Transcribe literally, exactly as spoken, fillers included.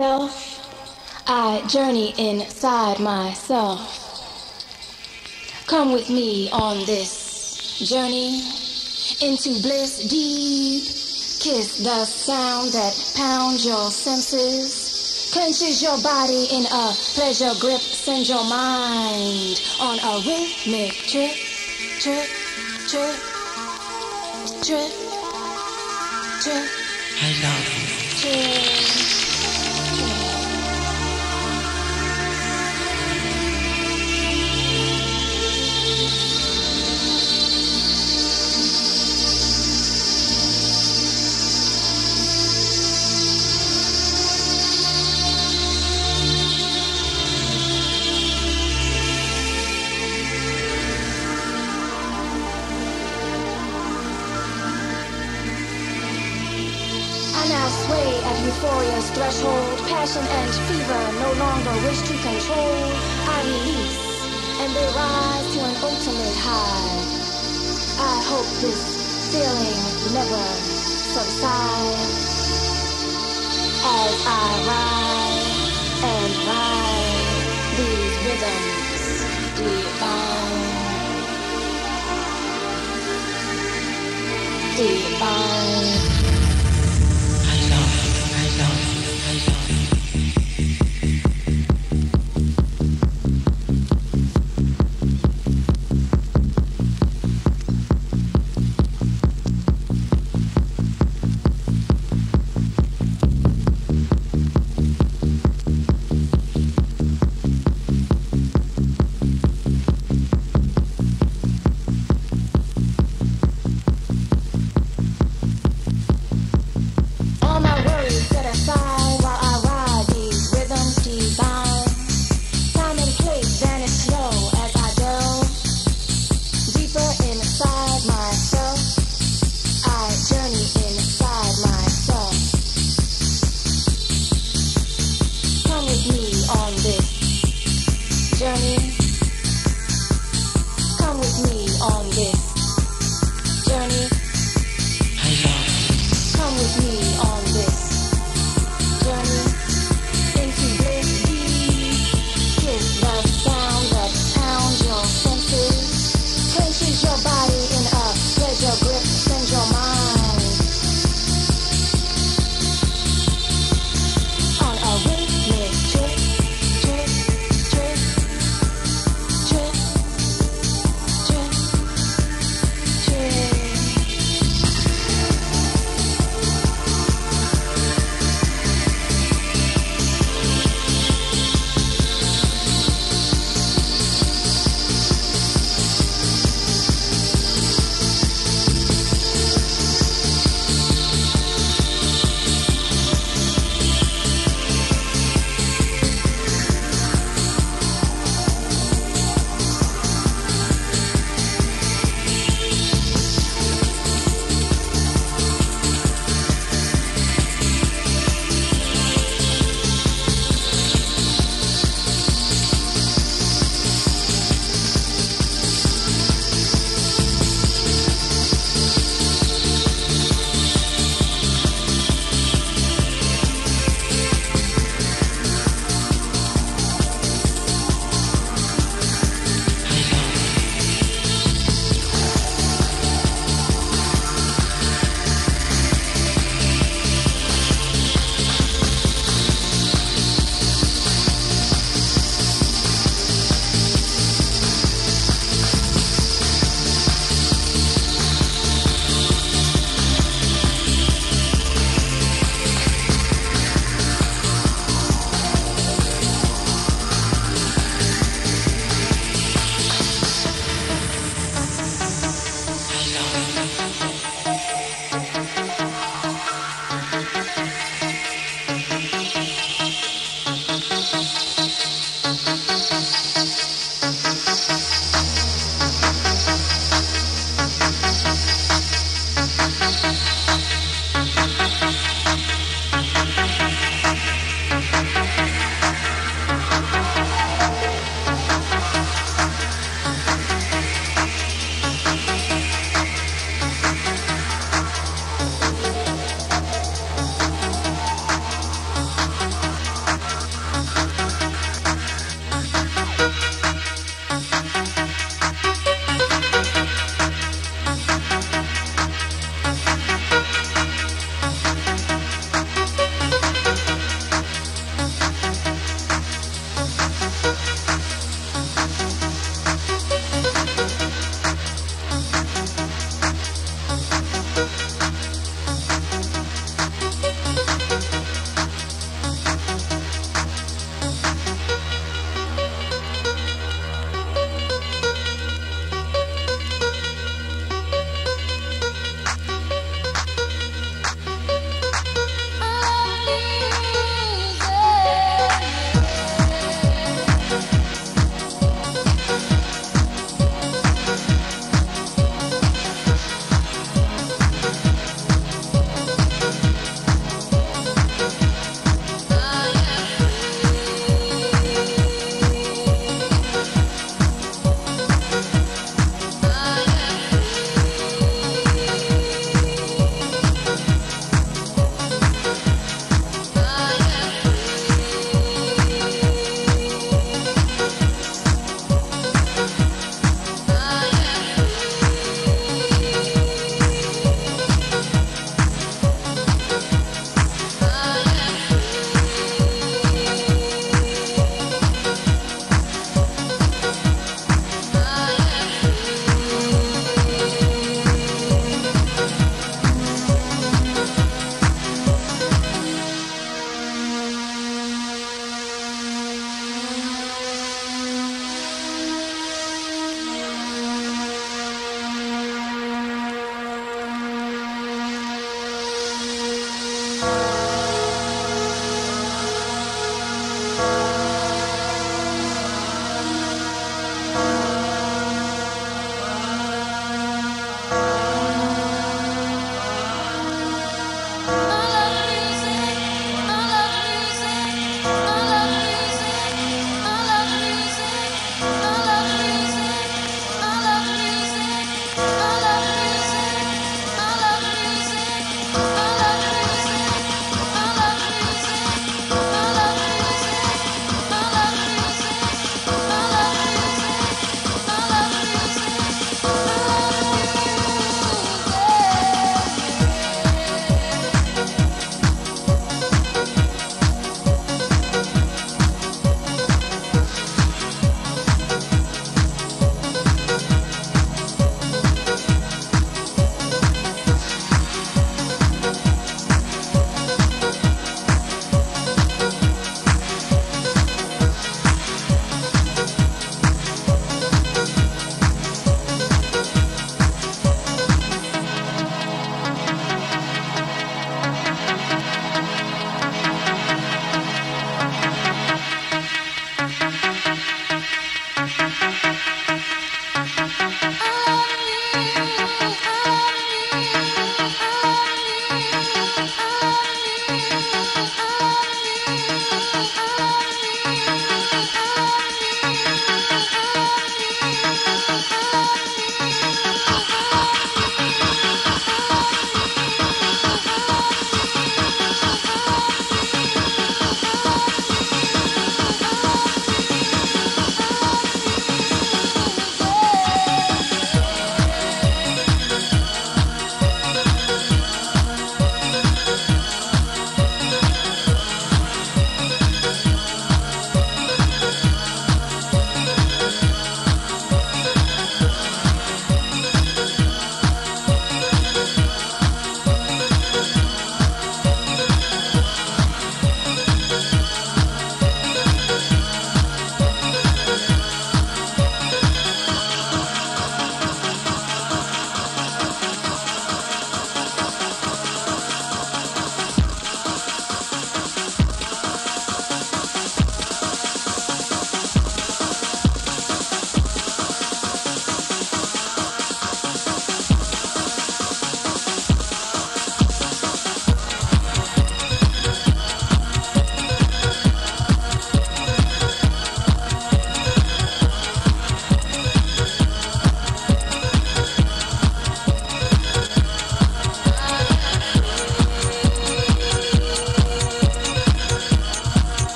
I journey inside myself. Come with me on this journey into bliss deep. Kiss the sound that pounds your senses, clenches your body in a pleasure grip, sends your mind on a rhythmic trip, trip, trip, trip, trip. I love you. Euphoria's threshold, passion and fever no longer wish to control. I release, and they rise to an ultimate high. I hope this feeling never subsides. As I rise and rise, these rhythms divine, divine.